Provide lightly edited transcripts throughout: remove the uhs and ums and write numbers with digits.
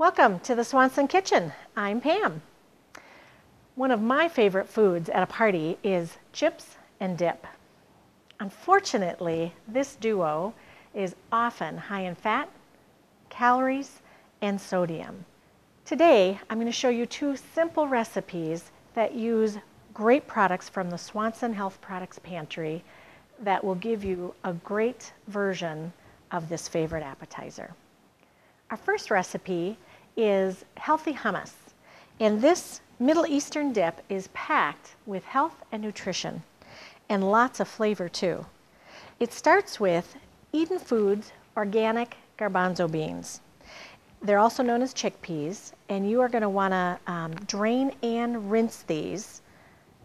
Welcome to the Swanson Kitchen. I'm Pam. One of my favorite foods at a party is chips and dip. Unfortunately, this duo is often high in fat, calories, and sodium. Today, I'm going to show you two simple recipes that use great products from the Swanson Health Products pantry that will give you a great version of this favorite appetizer. Our first recipe is healthy hummus, and this Middle Eastern dip is packed with health and nutrition and lots of flavor too. It starts with Eden Foods organic garbanzo beans. They're also known as chickpeas, and you are going to want to drain and rinse these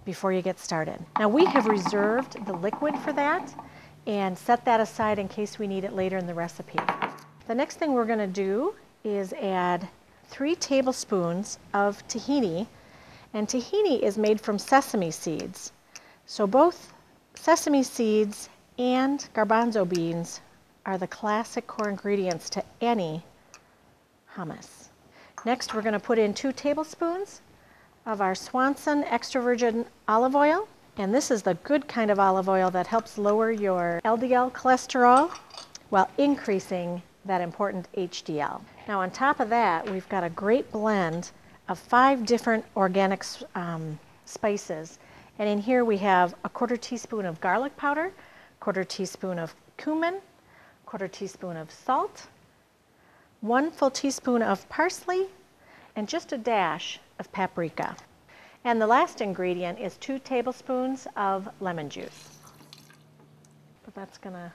before you get started. Now, we have reserved the liquid for that and set that aside in case we need it later in the recipe. The next thing we're going to do is add 3 tablespoons of tahini, and tahini is made from sesame seeds. So both sesame seeds and garbanzo beans are the classic core ingredients to any hummus. Next, we're going to put in 2 tablespoons of our Swanson extra virgin olive oil, and this is the good kind of olive oil that helps lower your LDL cholesterol while increasing that important HDL. Now, on top of that, we've got a great blend of 5 different organic spices, and in here we have a 1/4 teaspoon of garlic powder, 1/4 teaspoon of cumin, 1/4 teaspoon of salt, 1 full teaspoon of parsley, and just a dash of paprika. And the last ingredient is 2 tablespoons of lemon juice. But that's going to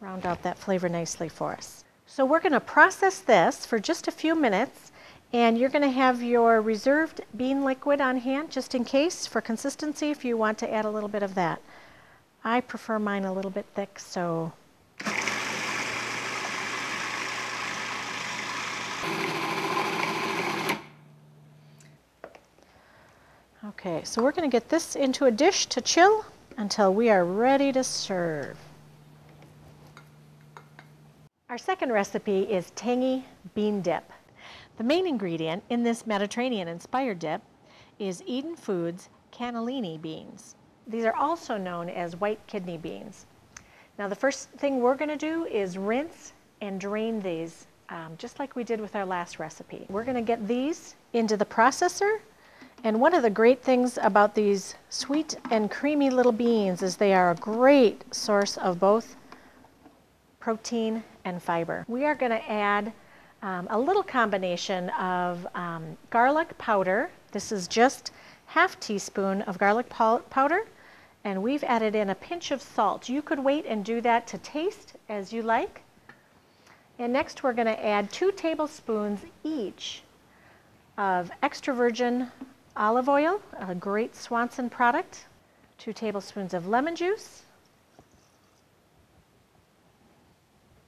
round out that flavor nicely for us. So we're going to process this for just a few minutes, and you're going to have your reserved bean liquid on hand just in case for consistency if you want to add a little bit of that. I prefer mine a little bit thick, so okay, so we're going to get this into a dish to chill until we are ready to serve. Our second recipe is tangy bean dip. The main ingredient in this Mediterranean-inspired dip is Eden Foods Cannellini beans. These are also known as white kidney beans. Now, the first thing we're going to do is rinse and drain these just like we did with our last recipe. We're going to get these into the processor. And one of the great things about these sweet and creamy little beans is they are a great source of both protein and fiber. We are going to add a little combination of garlic powder. This is just 1/2 teaspoon of garlic powder, and we've added in a pinch of salt. You could wait and do that to taste as you like. And next we're going to add 2 tablespoons each of extra virgin olive oil, a great Swanson product, 2 tablespoons of lemon juice,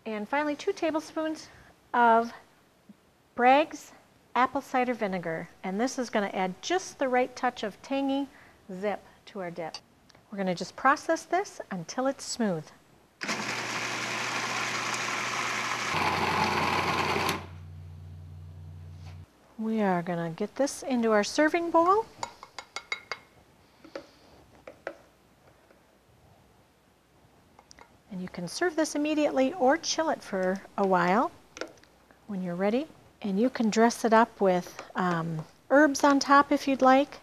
and finally 2 tablespoons of Bragg's apple cider vinegar. And this is going to add just the right touch of tangy zip to our dip. We're going to just process this until it's smooth. We are going to get this into our serving bowl. And you can serve this immediately or chill it for a while when you're ready. And you can dress it up with herbs on top if you'd like.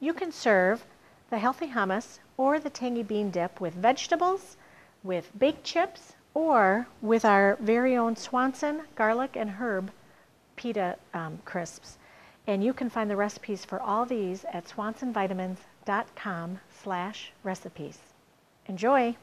You can serve the healthy hummus or the tangy bean dip with vegetables, with baked chips, or with our very own Swanson garlic and herb pita crisps. And you can find the recipes for all these at swansonvitamins.com/recipes. Enjoy!